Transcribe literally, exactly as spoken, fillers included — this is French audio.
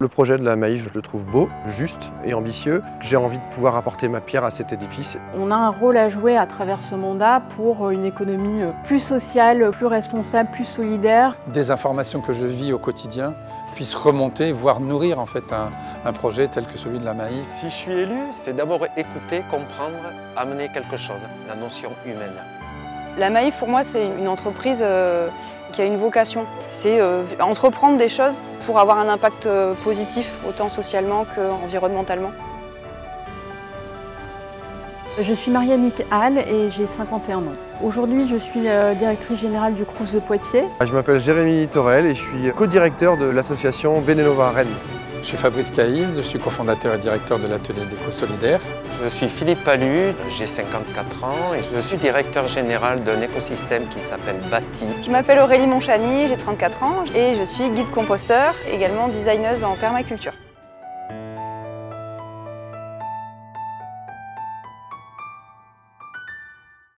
Le projet de la MAIF, je le trouve beau, juste et ambitieux. J'ai envie de pouvoir apporter ma pierre à cet édifice. On a un rôle à jouer à travers ce mandat pour une économie plus sociale, plus responsable, plus solidaire. Des informations que je vis au quotidien puissent remonter, voire nourrir en fait un, un projet tel que celui de la MAIF. Si je suis élu, c'est d'abord écouter, comprendre, amener quelque chose, la notion humaine. La MAIF, pour moi, c'est une entreprise qui a une vocation. C'est entreprendre des choses pour avoir un impact positif, autant socialement qu'environnementalement. Je suis Mariannig Hall et j'ai cinquante et un ans. Aujourd'hui, je suis directrice générale du Crous de Poitiers. Je m'appelle Jérémy Torel et je suis co-directeur de l'association Benenova Rennes. Je suis Fabrice Cahill, je suis cofondateur et directeur de l'atelier d'éco-solidaire. Je suis Philippe Pallu, j'ai cinquante-quatre ans et je suis directeur général d'un écosystème qui s'appelle BATI. Je m'appelle Aurélie Monchani, j'ai trente-quatre ans et je suis guide composteur, également designeuse en permaculture.